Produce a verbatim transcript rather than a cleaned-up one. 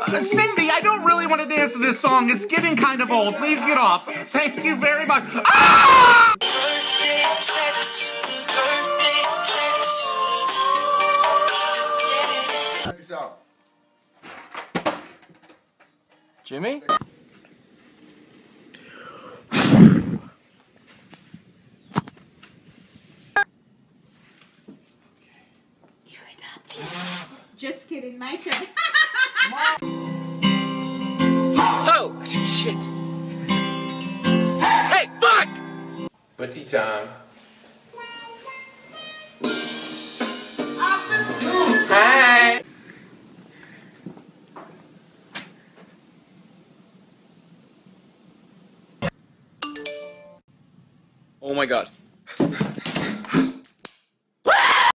Uh, Cindy, I don't really want to dance to this song. It's getting kind of old. Please get off. Thank you very much. Ah! Birthday sex. Birthday sex. Check this out. Jimmy? Just kidding, my turn. Oh, shit. Hey, fuck! Petit time. Hi. Oh my God.